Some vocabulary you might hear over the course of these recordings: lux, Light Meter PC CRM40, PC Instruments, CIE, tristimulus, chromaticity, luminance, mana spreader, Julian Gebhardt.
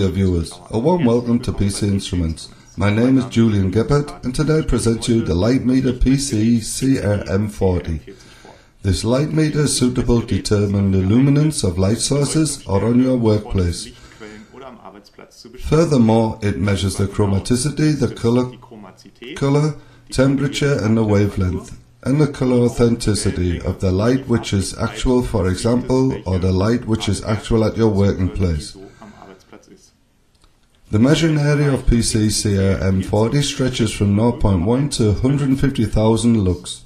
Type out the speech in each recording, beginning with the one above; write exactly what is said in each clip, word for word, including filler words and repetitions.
Dear viewers, a warm welcome to P C Instruments. My name is Julian Gebhardt, and today I present you the Light Meter P C C R M forty. This light meter is suitable to determine the luminance of light sources or on your workplace. Furthermore, it measures the chromaticity, the color, color, temperature and the wavelength, and the color authenticity of the light which is actual, for example, or the light which is actual at your working place. The measuring area of P C C R M forty stretches from zero point one to one hundred fifty thousand lux.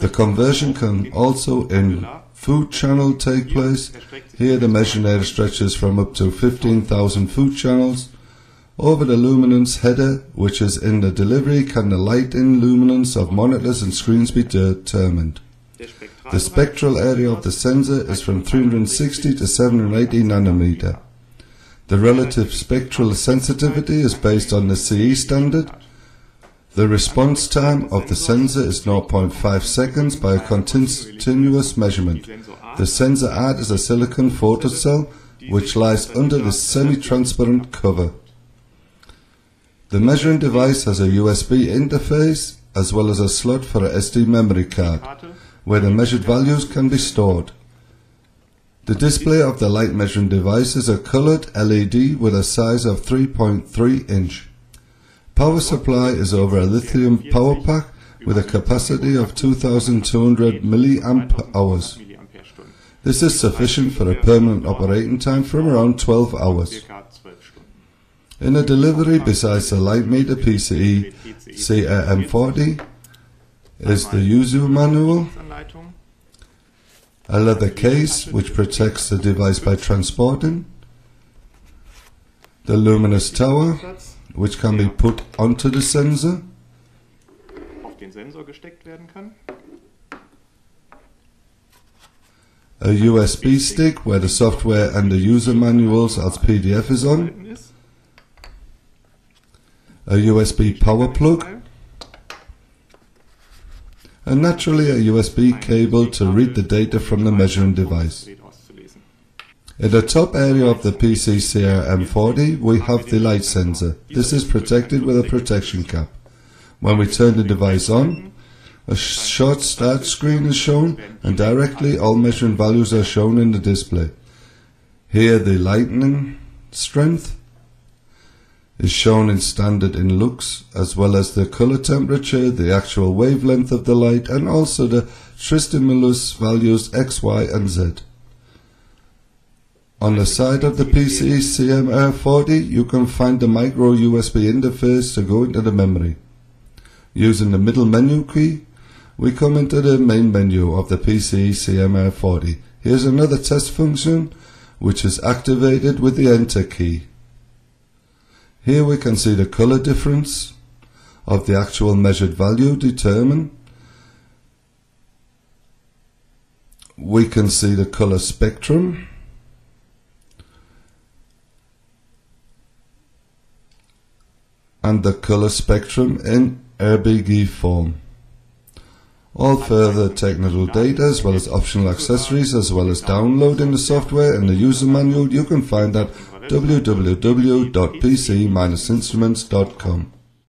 The conversion can also in food channel take place. Here the measuring area stretches from up to fifteen thousand food channels. Over the luminance header, which is in the delivery, can the light in luminance of monitors and screens be determined. The spectral area of the sensor is from three hundred sixty to seven hundred eighty nanometer. The relative spectral sensitivity is based on the C I E standard. The response time of the sensor is zero point five seconds by a continuous measurement. The sensor art is a silicon photocell which lies under the semi-transparent cover. The measuring device has a U S B interface as well as a slot for a S D memory card where the measured values can be stored. The display of the light measuring device is a coloured L E D with a size of three point three inch. Power supply is over a lithium power pack with a capacity of two thousand two hundred milliamp hours. This is sufficient for a permanent operating time from around twelve hours. In a delivery, besides the light meter P C E C R M forty, is the user manual, a leather case which protects the device by transporting, the luminous tower which can be put onto the sensor, a U S B stick where the software and the user manuals as P D F is on, a U S B power plug, and naturally a U S B cable to read the data from the measuring device. In the top area of the P C C R M forty we have the light sensor. This is protected with a protection cap. When we turn the device on, a short start screen is shown and directly all measuring values are shown in the display. Here the lightning strength is shown in standard in lux, as well as the color temperature, the actual wavelength of the light, and also the tristimulus values X, Y, and Z. On the side of the P C E C R M forty, you can find the micro U S B interface to go into the memory. Using the middle menu key, we come into the main menu of the P C E C R M forty. Here's another test function, which is activated with the Enter key. Here we can see the color difference of the actual measured value determined. We can see the color spectrum. And the color spectrum in R G B form. All further technical data as well as optional accessories as well as downloading the software and the user manual you can find at w w w dot p c dash instruments dot com.